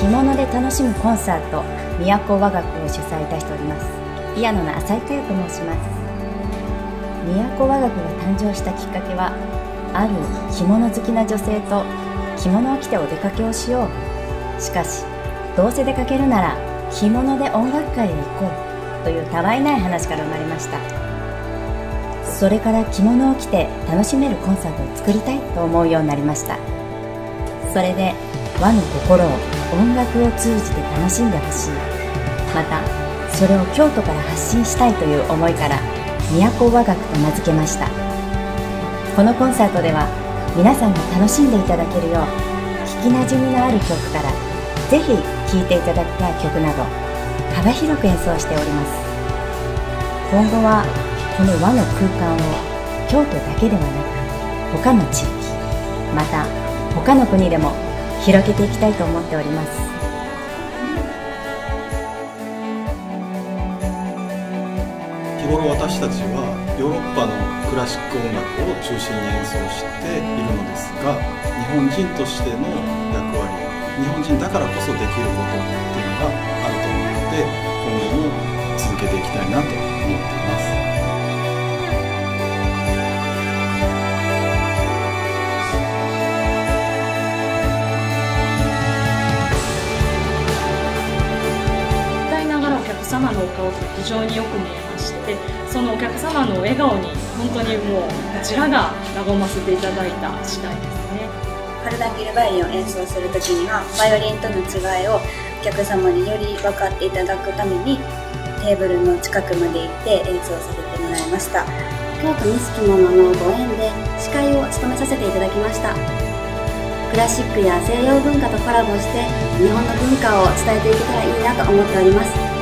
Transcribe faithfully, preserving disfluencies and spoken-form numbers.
着物で楽しむコンサート都和楽を主催いたしておりますピアノの浅井佳代と申します。都和楽が誕生したきっかけは、ある着物好きな女性と着物を着てお出かけをしよう、しかしどうせ出かけるなら着物で音楽会へ行こうというたわいない話から生まれました。それから着物を着て楽しめるコンサートを作りたいと思うようになりました。それで和の心を音楽を通じて楽しんでほしい、またそれを京都から発信したいという思いから都和楽と名付けました。このコンサートでは皆さんが楽しんでいただけるよう聞きなじみのある曲からぜひ聴いていただきたい曲など幅広く演奏しております。今後はこの和の空間を京都だけではなく他の地域、また他の国でも広げていきたいと思っております。日頃私たちはヨーロッパのクラシック音楽を中心に演奏しているのですが、日本人としての役割、日本人だからこそできることっていうのがあると思うので、今後も続けていきたいなと思っています。歌いながらお客様のお顔が非常によく見えまして、そのお客様の笑顔に本当にもうこちらが和ませていただいた次第ですね。カルダンギルバイオリンを演奏するときにはバイオリンとの違いをお客様により分かっていただくためにテーブルの近くまで行って演奏させてもらいました。京都錦物のご縁で司会を務めさせていただきました。クラシックや西洋文化とコラボして日本の文化を伝えていけたらいいなと思っております。